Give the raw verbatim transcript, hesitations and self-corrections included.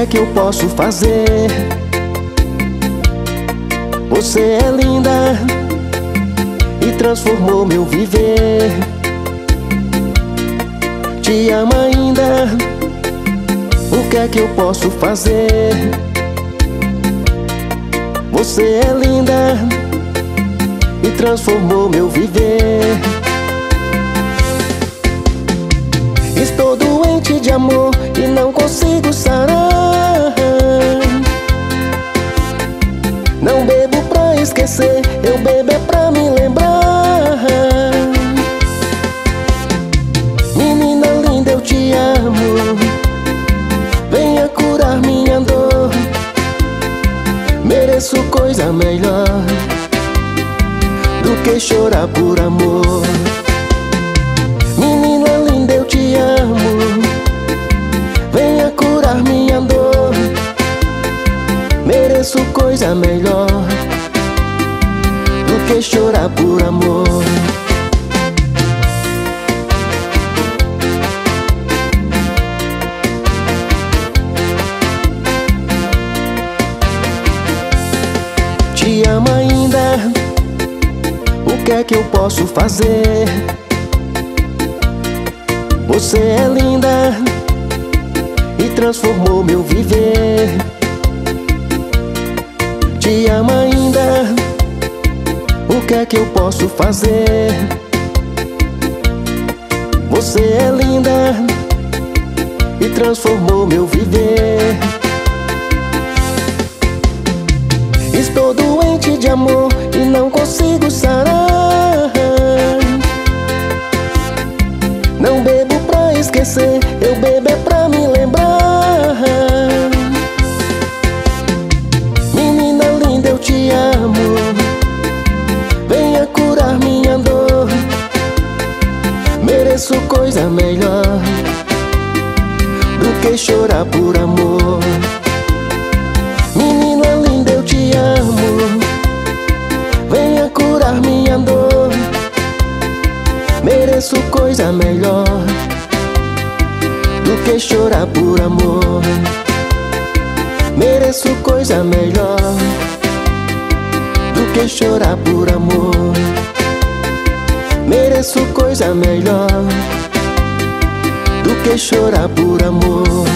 é que eu posso fazer? Você é linda e transformou meu viver. Te amo ainda, o que é que eu posso fazer? Você é linda e transformou meu viver. Estou doente de amor e não consigo sarar. Não bebo pra esquecer, eu bebo é pra me lembrar. Menina linda, eu te amo, venha curar minha dor. Mereço coisa melhor do que chorar por amor. Menina linda, eu te amo, venha curar minha dor. Mereço coisa melhor do que chorar por amor. Te amo ainda, o que é que eu posso fazer? Você é linda e transformou meu viver. Te amo ainda, o que é que eu posso fazer? Você é linda e transformou meu viver. Estou doente de amor e não consigo sarar. Não bebo pra esquecer, eu bebo é pra me lembrar. Menina linda, eu te amo, venha curar minha dor. Mereço coisa melhor do que chorar por amor. Te amo, venha curar minha dor. Mereço coisa melhor do que chorar por amor. Mereço coisa melhor do que chorar por amor. Mereço coisa melhor do que chorar por amor.